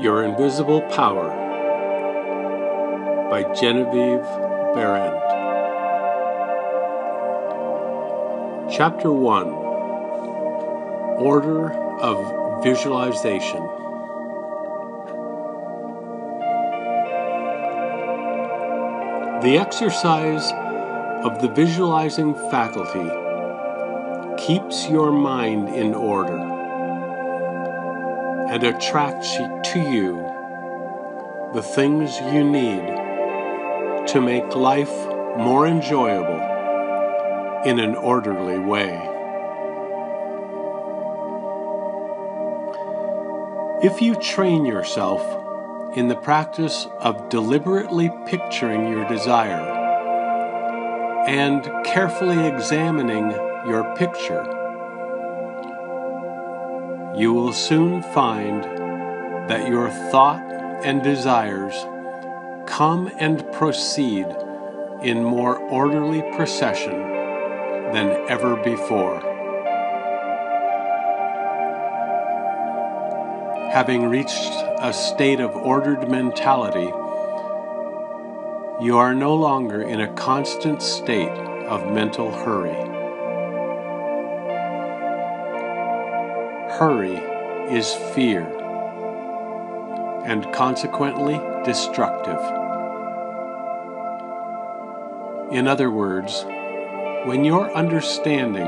Your Invisible Power by Genevieve Behrend. Chapter 1, Order of Visualization. The exercise of the visualizing faculty keeps your mind in order and attracts to you the things you need to make life more enjoyable in an orderly way. If you train yourself in the practice of deliberately picturing your desire and carefully examining your picture, you will soon find that your thought and desires come and proceed in more orderly procession than ever before. Having reached a state of ordered mentality, you are no longer in a constant state of mental hurry. Hurry is fear, and consequently destructive. In other words, when your understanding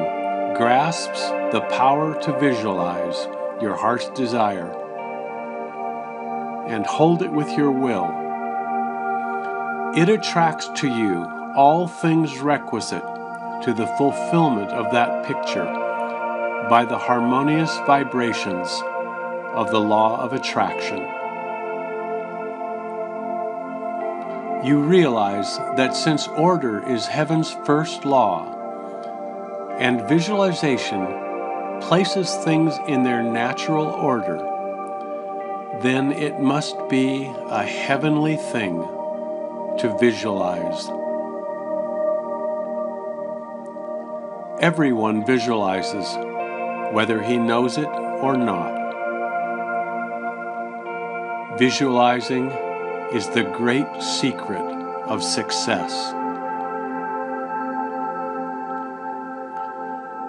grasps the power to visualize your heart's desire and hold it with your will, it attracts to you all things requisite to the fulfillment of that picture by the harmonious vibrations of the law of attraction. You realize that since order is heaven's first law, and visualization places things in their natural order, then it must be a heavenly thing to visualize. Everyone visualizes, whether he knows it or not. Visualizing is the great secret of success.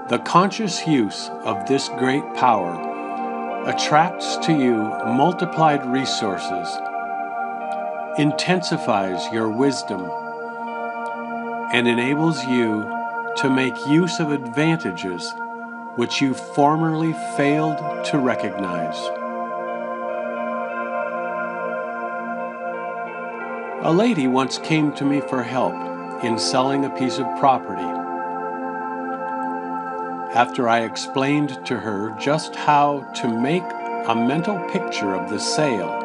The conscious use of this great power attracts to you multiplied resources, intensifies your wisdom, and enables you to make use of advantages which you formerly failed to recognize. A lady once came to me for help in selling a piece of property. After I explained to her just how to make a mental picture of the sale,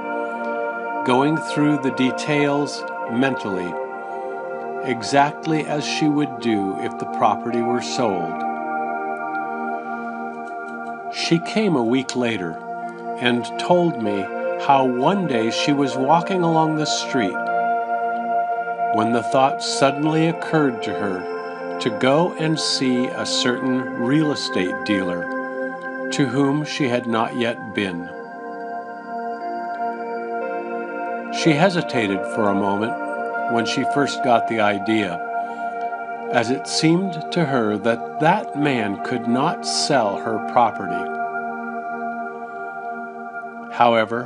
going through the details mentally, exactly as she would do if the property were sold, she came a week later and told me how one day she was walking along the street when the thought suddenly occurred to her to go and see a certain real estate dealer to whom she had not yet been. She hesitated for a moment when she first got the idea, as it seemed to her that that man could not sell her property. However,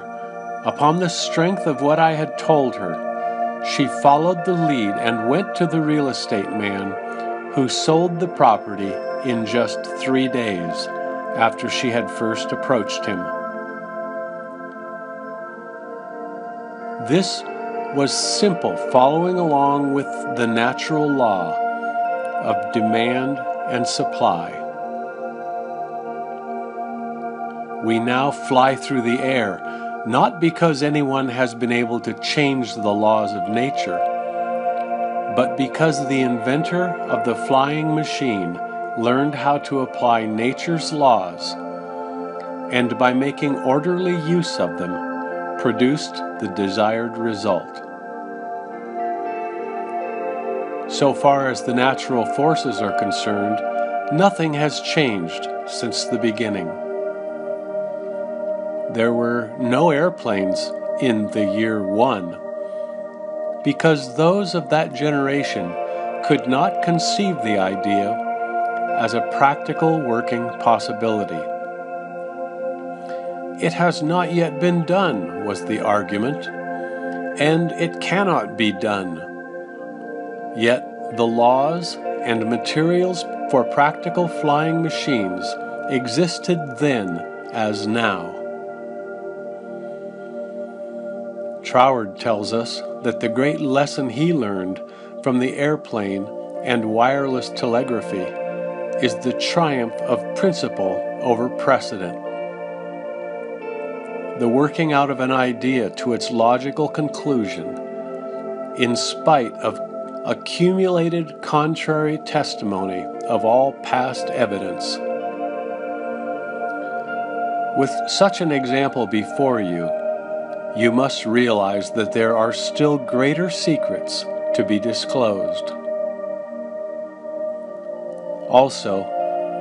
upon the strength of what I had told her, she followed the lead and went to the real estate man who sold the property in just 3 days after she had first approached him. This was simple following along with the natural law of demand and supply. We now fly through the air, not because anyone has been able to change the laws of nature, but because the inventor of the flying machine learned how to apply nature's laws, and by making orderly use of them, produced the desired result. So far as the natural forces are concerned, nothing has changed since the beginning. there were no airplanes in the year 1, because those of that generation could not conceive the idea as a practical working possibility. It has not yet been done, was the argument, and it cannot be done. Yet the laws and materials for practical flying machines existed then as now. Troward tells us that the great lesson he learned from the airplane and wireless telegraphy is the triumph of principle over precedent. The working out of an idea to its logical conclusion, in spite of accumulated contrary testimony of all past evidence. With such an example before you, you must realize that there are still greater secrets to be disclosed. Also,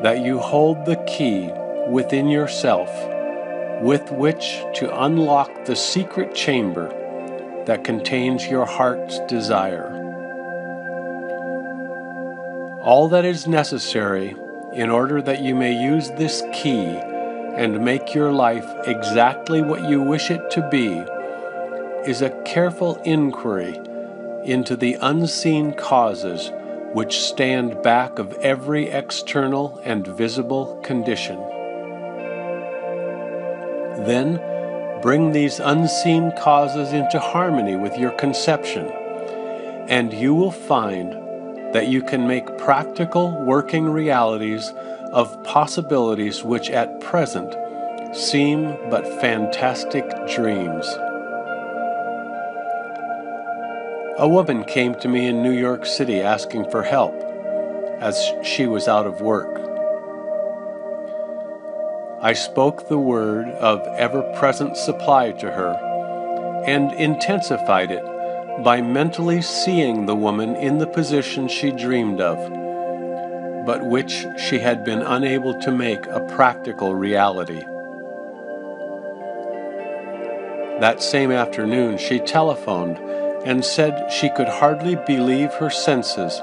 that you hold the key within yourself with which to unlock the secret chamber that contains your heart's desire. All that is necessary in order that you may use this key and make your life exactly what you wish it to be is a careful inquiry into the unseen causes which stand back of every external and visible condition. Then bring these unseen causes into harmony with your conception, and you will find that you can make practical working realities of possibilities which at present seem but fantastic dreams. A woman came to me in New York City asking for help, as she was out of work. I spoke the word of ever-present supply to her, and intensified it by mentally seeing the woman in the position she dreamed of, but which she had been unable to make a practical reality. That same afternoon, she telephoned and said she could hardly believe her senses,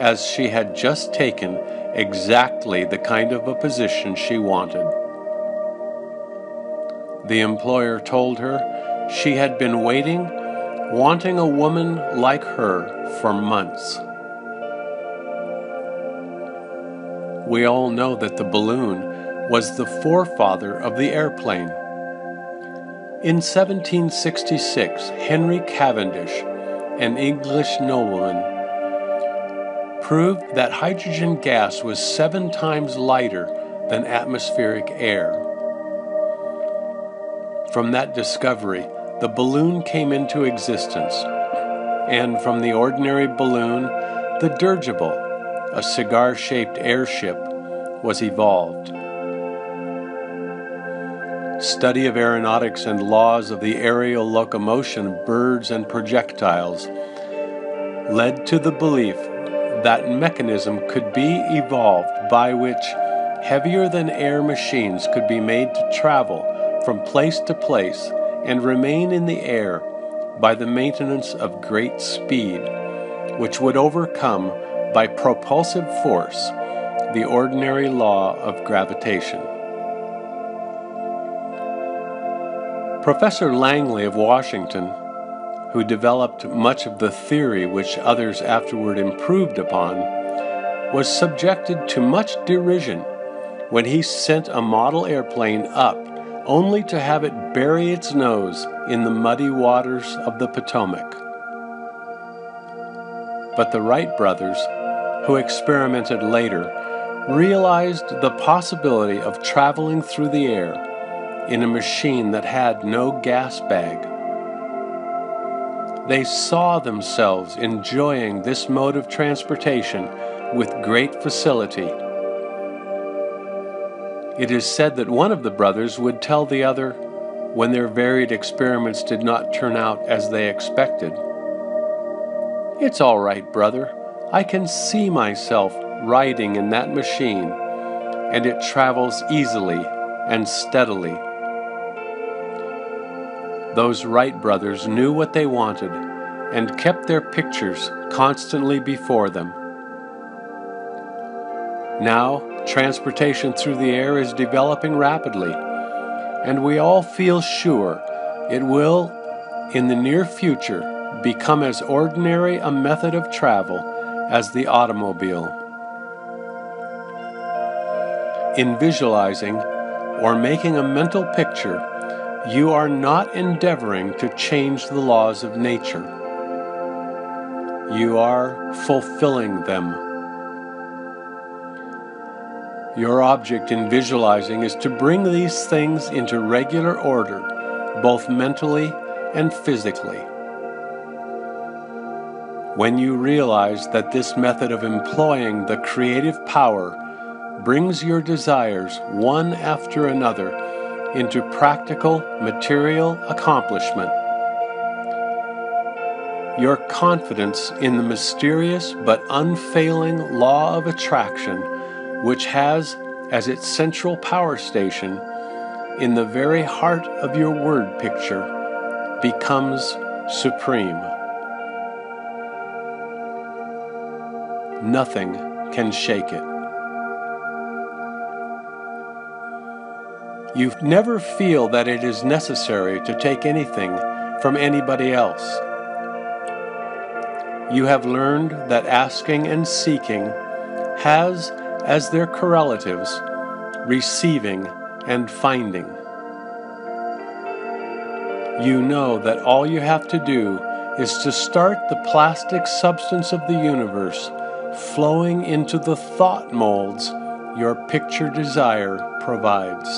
as she had just taken exactly the kind of a position she wanted. The employer told her she had been wanting a woman like her for months. We all know that the balloon was the forefather of the airplane. In 1766, Henry Cavendish, an English nobleman, proved that hydrogen gas was 7 times lighter than atmospheric air. From that discovery, the balloon came into existence, and from the ordinary balloon, the dirigible, a cigar-shaped airship, was evolved. Study of aeronautics and laws of the aerial locomotion of birds and projectiles led to the belief that mechanism could be evolved by which heavier-than-air machines could be made to travel from place to place and remain in the air by the maintenance of great speed, which would overcome by propulsive force the ordinary law of gravitation. Professor Langley of Washington, who developed much of the theory which others afterward improved upon, was subjected to much derision when he sent a model airplane up only to have it bury its nose in the muddy waters of the Potomac. But the Wright brothers, who experimented later, realized the possibility of traveling through the air in a machine that had no gas bag. They saw themselves enjoying this mode of transportation with great facility. It is said that one of the brothers would tell the other when their varied experiments did not turn out as they expected, "It's all right, brother. I can see myself riding in that machine, and it travels easily and steadily." Those Wright brothers knew what they wanted and kept their pictures constantly before them. Now, transportation through the air is developing rapidly, and we all feel sure it will, in the near future, become as ordinary a method of travel as the automobile. In visualizing or making a mental picture, you are not endeavoring to change the laws of nature. You are fulfilling them. Your object in visualizing is to bring these things into regular order, both mentally and physically. When you realize that this method of employing the creative power brings your desires one after another into practical material accomplishment, your confidence in the mysterious but unfailing law of attraction, which has as its central power station in the very heart of your word picture, becomes supreme. Nothing can shake it. You never feel that it is necessary to take anything from anybody else. You have learned that asking and seeking has, as their correlatives, receiving and finding. You know that all you have to do is to start the plastic substance of the universe flowing into the thought molds your picture desire provides.